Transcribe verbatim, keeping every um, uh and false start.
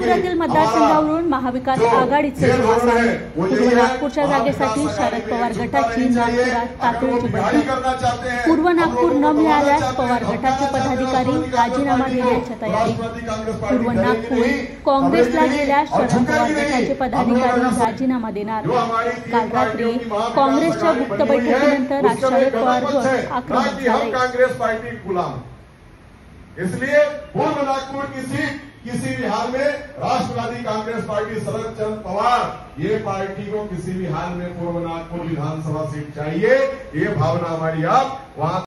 नागपुरातील मतदारसंघावरून महाविकास आघाडीचे पूर्व नागपूरच्या जागेसाठी शरद पवार गटाची नागपुरात तातडीची बैठक। पूर्व नागपूर न मिळाल्यास पवार गटाचे पदाधिकारी राजीनामा देण्याची तयारी। पूर्व नागपूर काँग्रेसला गेल्यास शरद पवार गटाचे पदाधिकारी राजीनामा देणार। काल रात्री काँग्रेसच्या गुप्त बैठकीनंतर शरद पवार गट आक्रमक झाले। इसलिए पूर्व नागपुर की सीट किसी भी हाल में राष्ट्रवादी कांग्रेस पार्टी शरद चंद्र पवार ये पार्टी को किसी भी हाल में पूर्व नागपुर विधानसभा सीट चाहिए, ये भावना हमारी आप वहां